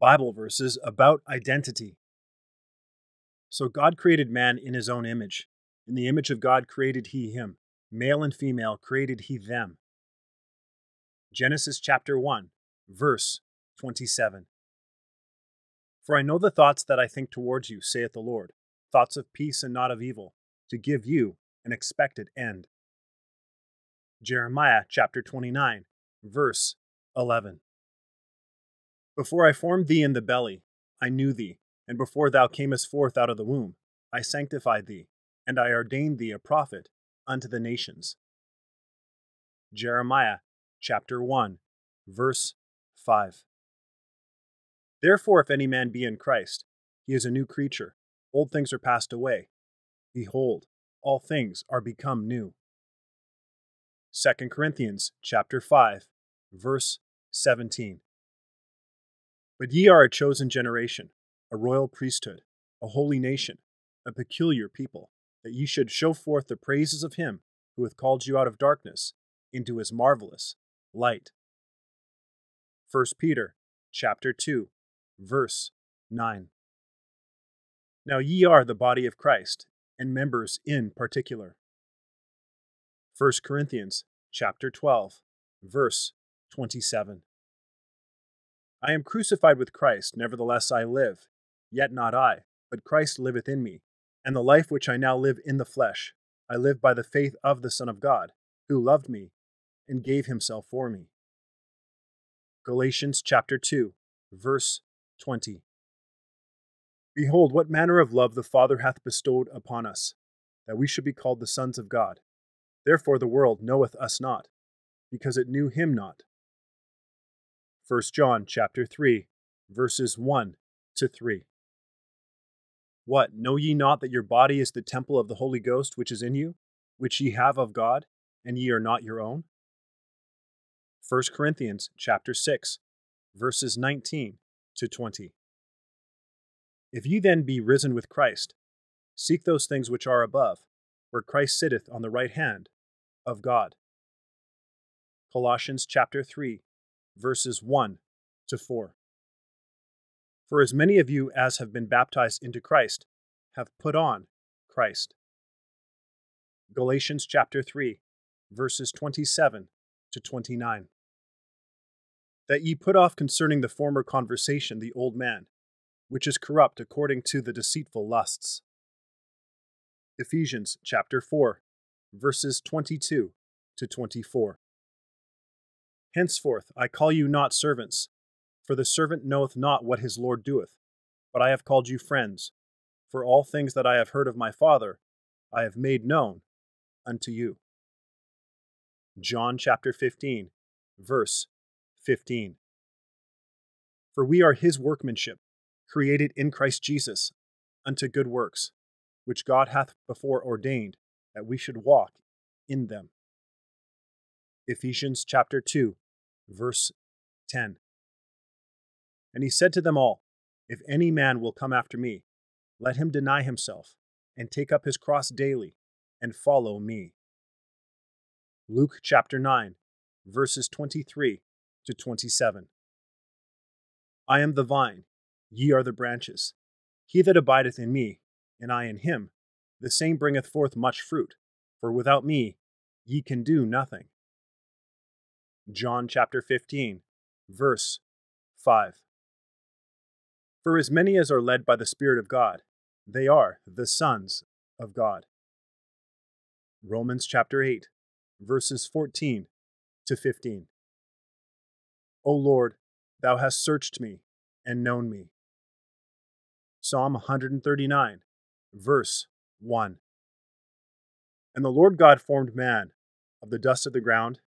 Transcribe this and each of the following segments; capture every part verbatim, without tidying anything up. Bible verses about identity. So God created man in his own image. In the image of God created he him. Male and female created he them. Genesis chapter one, verse twenty-seven. For I know the thoughts that I think towards you, saith the Lord, thoughts of peace and not of evil, to give you an expected end. Jeremiah chapter twenty-nine, verse eleven. Before I formed thee in the belly, I knew thee, and before thou camest forth out of the womb, I sanctified thee, and I ordained thee a prophet unto the nations. Jeremiah chapter one, verse five. Therefore, if any man be in Christ, he is a new creature. Old things are passed away. Behold, all things are become new. Second Corinthians chapter five, verse seventeen. But ye are a chosen generation, a royal priesthood, a holy nation, a peculiar people, that ye should show forth the praises of him who hath called you out of darkness into his marvelous light. First Peter chapter two, verse nine. Now ye are the body of Christ, and members in particular. First Corinthians chapter twelve, verse twenty-seven. I am crucified with Christ, nevertheless I live, yet not I, but Christ liveth in me, and the life which I now live in the flesh, I live by the faith of the Son of God, who loved me and gave himself for me. Galatians chapter two, verse twenty. Behold, what manner of love the Father hath bestowed upon us, that we should be called the sons of God. Therefore the world knoweth us not, because it knew him not. First John chapter three, verses one to three. What, know ye not that your body is the temple of the Holy Ghost which is in you, which ye have of God, and ye are not your own? First Corinthians chapter six, verses nineteen to twenty. If ye then be risen with Christ, seek those things which are above, where Christ sitteth on the right hand of God. Colossians chapter three, verses one to four. For as many of you as have been baptized into Christ have put on Christ. Galatians chapter three, verses twenty-seven to twenty-nine. That ye put off concerning the former conversation the old man, which is corrupt according to the deceitful lusts. Ephesians chapter four, verses twenty-two to twenty-four. Henceforth I call you not servants, for the servant knoweth not what his Lord doeth, but I have called you friends, for all things that I have heard of my Father I have made known unto you. John chapter fifteen, verse fifteen. For we are his workmanship, created in Christ Jesus, unto good works, which God hath before ordained, that we should walk in them. Ephesians chapter two, verse ten. And he said to them all, If any man will come after me, let him deny himself, and take up his cross daily, and follow me. Luke chapter nine, verses twenty-three to twenty-seven. I am the vine, ye are the branches. He that abideth in me, and I in him, the same bringeth forth much fruit, for without me ye can do nothing. John chapter fifteen, verse five. For as many as are led by the Spirit of God, they are the sons of God. Romans chapter eight, verses fourteen to fifteen. O Lord, thou hast searched me and known me. Psalm one thirty-nine, verse one. And the Lord God formed man of the dust of the ground,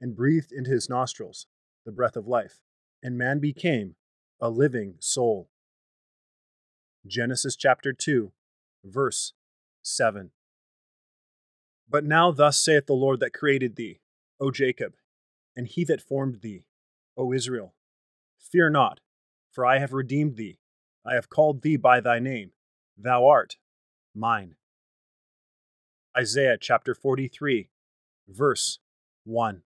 and breathed into his nostrils the breath of life, and man became a living soul. Genesis chapter two, verse seven. But now thus saith the Lord that created thee, O Jacob, and he that formed thee, O Israel, fear not, for I have redeemed thee, I have called thee by thy name, thou art mine. Isaiah chapter forty-three, verse one.